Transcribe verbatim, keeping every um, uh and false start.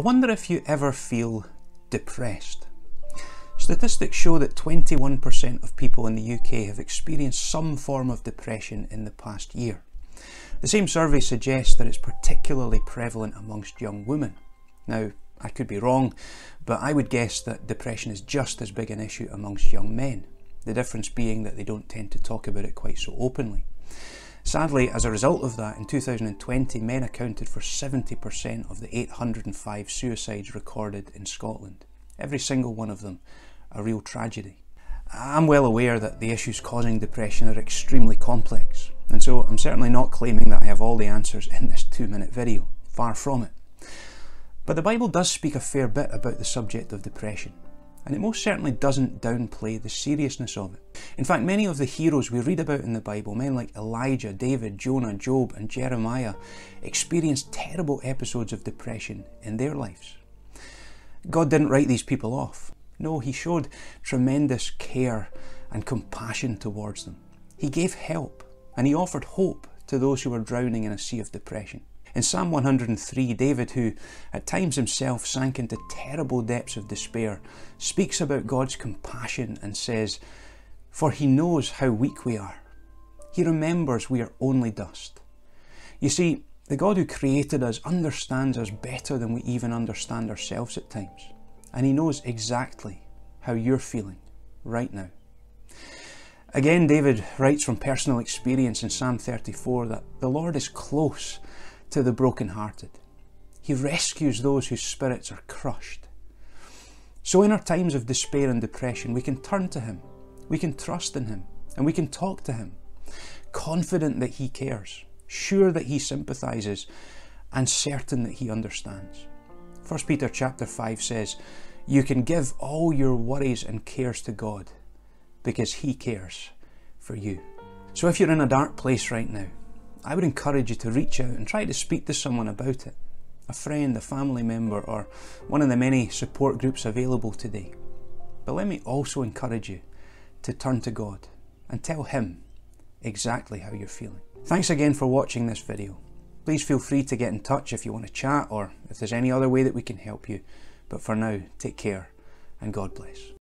I wonder if you ever feel depressed. Statistics show that twenty-one percent of people in the U K have experienced some form of depression in the past year. The same survey suggests that it's particularly prevalent amongst young women. Now, I could be wrong, but I would guess that depression is just as big an issue amongst young men, the difference being that they don't tend to talk about it quite so openly. Sadly, as a result of that, in two thousand twenty, men accounted for seventy percent of the eight hundred and five suicides recorded in Scotland. Every single one of them a real tragedy. I'm well aware that the issues causing depression are extremely complex, and so I'm certainly not claiming that I have all the answers in this two-minute video. Far from it. But the Bible does speak a fair bit about the subject of depression, and it most certainly doesn't downplay the seriousness of it. In fact, many of the heroes we read about in the Bible, men like Elijah, David, Jonah, Job and Jeremiah, experienced terrible episodes of depression in their lives. God didn't write these people off. No, he showed tremendous care and compassion towards them. He gave help, and he offered hope to those who were drowning in a sea of depression. In Psalm one hundred and three, David, who at times himself sank into terrible depths of despair, speaks about God's compassion and says, "For he knows how weak we are. He remembers we are only dust." You see, the God who created us understands us better than we even understand ourselves at times. And he knows exactly how you're feeling right now. Again, David writes from personal experience in Psalm thirty-four that the Lord is close to the brokenhearted. He rescues those whose spirits are crushed. So in our times of despair and depression, we can turn to him, we can trust in him, and we can talk to him, confident that he cares, sure that he sympathises, and certain that he understands. First Peter chapter five says, "You can give all your worries and cares to God, because he cares for you." So if you're in a dark place right now, I would encourage you to reach out and try to speak to someone about it. A friend, a family member, or one of the many support groups available today. But let me also encourage you to turn to God and tell him exactly how you're feeling. Thanks again for watching this video. Please feel free to get in touch if you want to chat or if there's any other way that we can help you. But for now, take care and God bless.